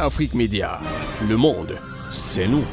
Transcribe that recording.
Afrique Média. Le monde, c'est nous.